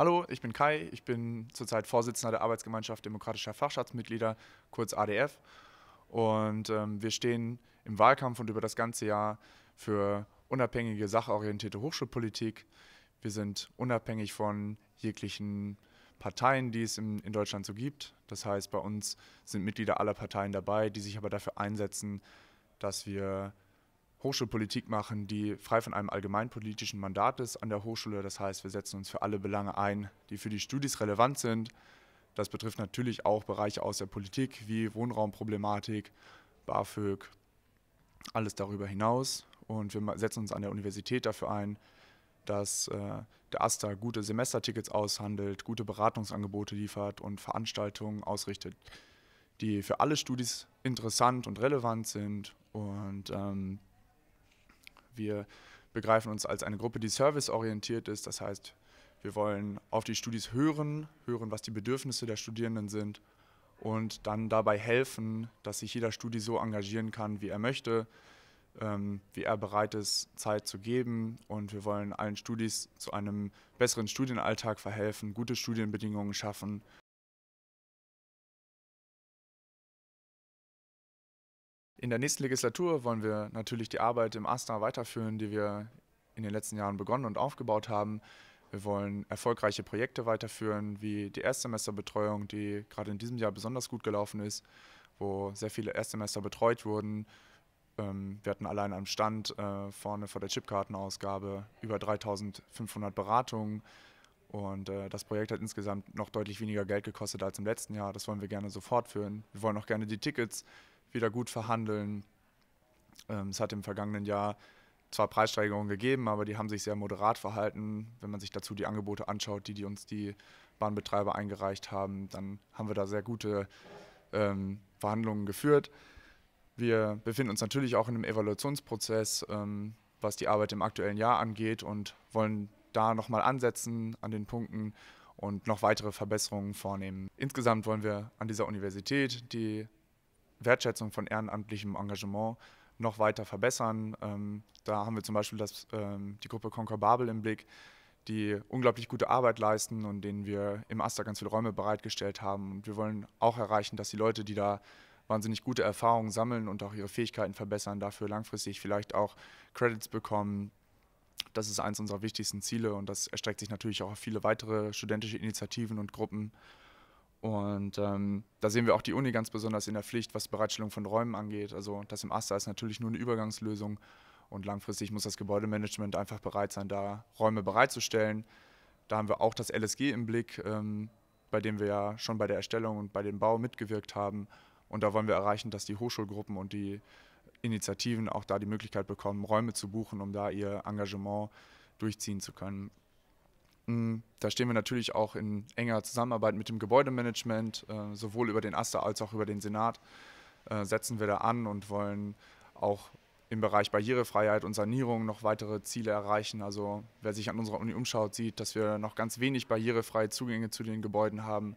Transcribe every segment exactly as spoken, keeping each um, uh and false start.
Hallo, ich bin Kai, ich bin zurzeit Vorsitzender der Arbeitsgemeinschaft Demokratischer Fachschaftsmitglieder, kurz A D F. Und ähm, wir stehen im Wahlkampf und über das ganze Jahr für unabhängige, sachorientierte Hochschulpolitik. Wir sind unabhängig von jeglichen Parteien, die es in, in Deutschland so gibt. Das heißt, bei uns sind Mitglieder aller Parteien dabei, die sich aber dafür einsetzen, dass wir Hochschulpolitik machen, die frei von einem allgemeinpolitischen Mandat ist an der Hochschule. Das heißt, wir setzen uns für alle Belange ein, die für die Studis relevant sind. Das betrifft natürlich auch Bereiche aus der Politik, wie Wohnraumproblematik, BAföG, alles darüber hinaus. Und wir setzen uns an der Universität dafür ein, dass äh, der AStA gute Semestertickets aushandelt, gute Beratungsangebote liefert und Veranstaltungen ausrichtet, die für alle Studis interessant und relevant sind. Und ähm, wir begreifen uns als eine Gruppe, die serviceorientiert ist. Das heißt, wir wollen auf die Studis hören, hören, was die Bedürfnisse der Studierenden sind und dann dabei helfen, dass sich jeder Studi so engagieren kann, wie er möchte, ähm, wie er bereit ist, Zeit zu geben. Und wir wollen allen Studis zu einem besseren Studienalltag verhelfen, gute Studienbedingungen schaffen. In der nächsten Legislatur wollen wir natürlich die Arbeit im AStA weiterführen, die wir in den letzten Jahren begonnen und aufgebaut haben. Wir wollen erfolgreiche Projekte weiterführen, wie die Erstsemesterbetreuung, die gerade in diesem Jahr besonders gut gelaufen ist, wo sehr viele Erstsemester betreut wurden. Wir hatten allein am Stand vorne vor der Chipkartenausgabe über dreitausendfünfhundert Beratungen. Und äh, das Projekt hat insgesamt noch deutlich weniger Geld gekostet als im letzten Jahr. Das wollen wir gerne so fortführen. Wir wollen auch gerne die Tickets wieder gut verhandeln. Ähm, es hat im vergangenen Jahr zwar Preissteigerungen gegeben, aber die haben sich sehr moderat verhalten. Wenn man sich dazu die Angebote anschaut, die, die uns die Bahnbetreiber eingereicht haben, dann haben wir da sehr gute ähm, Verhandlungen geführt. Wir befinden uns natürlich auch in einem Evaluationsprozess, ähm, was die Arbeit im aktuellen Jahr angeht, und wollen da nochmal ansetzen an den Punkten und noch weitere Verbesserungen vornehmen. Insgesamt wollen wir an dieser Universität die Wertschätzung von ehrenamtlichem Engagement noch weiter verbessern. Ähm, da haben wir zum Beispiel das, ähm, die Gruppe Konkorbabel im Blick, die unglaublich gute Arbeit leisten und denen wir im AStA ganz viele Räume bereitgestellt haben. Und wir wollen auch erreichen, dass die Leute, die da wahnsinnig gute Erfahrungen sammeln und auch ihre Fähigkeiten verbessern, dafür langfristig vielleicht auch Credits bekommen. Das ist eines unserer wichtigsten Ziele, und das erstreckt sich natürlich auch auf viele weitere studentische Initiativen und Gruppen. Und ähm, da sehen wir auch die Uni ganz besonders in der Pflicht, was Bereitstellung von Räumen angeht. Also das im AStA ist natürlich nur eine Übergangslösung, und langfristig muss das Gebäudemanagement einfach bereit sein, da Räume bereitzustellen. Da haben wir auch das L S G im Blick, ähm, bei dem wir ja schon bei der Erstellung und bei dem Bau mitgewirkt haben. Und da wollen wir erreichen, dass die Hochschulgruppen und die Initiativen auch da die Möglichkeit bekommen, Räume zu buchen, um da ihr Engagement durchziehen zu können. Da stehen wir natürlich auch in enger Zusammenarbeit mit dem Gebäudemanagement, sowohl über den AStA als auch über den Senat setzen wir da an und wollen auch im Bereich Barrierefreiheit und Sanierung noch weitere Ziele erreichen. Also wer sich an unserer Uni umschaut, sieht, dass wir noch ganz wenig barrierefreie Zugänge zu den Gebäuden haben,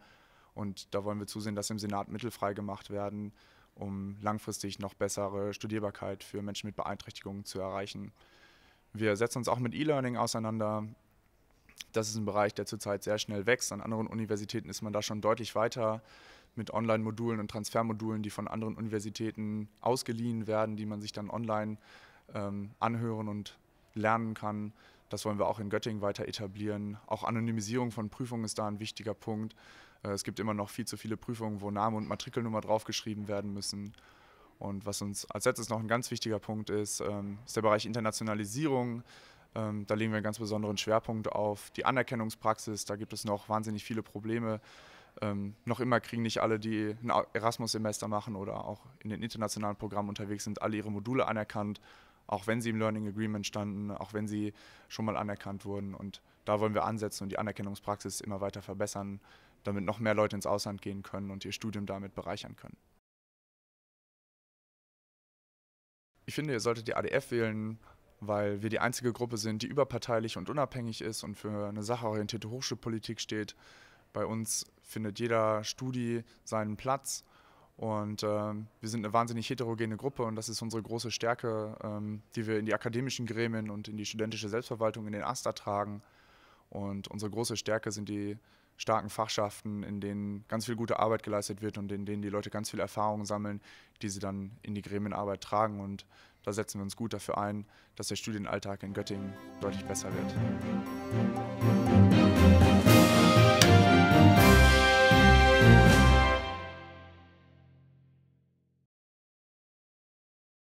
und da wollen wir zusehen, dass im Senat Mittel frei gemacht werden, um langfristig noch bessere Studierbarkeit für Menschen mit Beeinträchtigungen zu erreichen. Wir setzen uns auch mit E-Learning auseinander. Das ist ein Bereich, der zurzeit sehr schnell wächst. An anderen Universitäten ist man da schon deutlich weiter mit Online-Modulen und Transfermodulen, die von anderen Universitäten ausgeliehen werden, die man sich dann online ähm, anhören und lernen kann. Das wollen wir auch in Göttingen weiter etablieren. Auch Anonymisierung von Prüfungen ist da ein wichtiger Punkt. Es gibt immer noch viel zu viele Prüfungen, wo Name und Matrikelnummer draufgeschrieben werden müssen. Und was uns als letztes noch ein ganz wichtiger Punkt ist, ist der Bereich Internationalisierung. Da legen wir einen ganz besonderen Schwerpunkt auf die Anerkennungspraxis. Da gibt es noch wahnsinnig viele Probleme. Noch immer kriegen nicht alle, die ein Erasmus-Semester machen oder auch in den internationalen Programmen unterwegs sind, alle ihre Module anerkannt, auch wenn sie im Learning Agreement standen, auch wenn sie schon mal anerkannt wurden. Und da wollen wir ansetzen und die Anerkennungspraxis immer weiter verbessern, damit noch mehr Leute ins Ausland gehen können und ihr Studium damit bereichern können. Ich finde, ihr solltet die A D F wählen, weil wir die einzige Gruppe sind, die überparteilich und unabhängig ist und für eine sachorientierte Hochschulpolitik steht. Bei uns findet jeder Studi seinen Platz. Und äh, wir sind eine wahnsinnig heterogene Gruppe, und das ist unsere große Stärke, ähm, die wir in die akademischen Gremien und in die studentische Selbstverwaltung in den AStA tragen. Und unsere große Stärke sind die starken Fachschaften, in denen ganz viel gute Arbeit geleistet wird und in denen die Leute ganz viel Erfahrung sammeln, die sie dann in die Gremienarbeit tragen. Und da setzen wir uns gut dafür ein, dass der Studienalltag in Göttingen deutlich besser wird.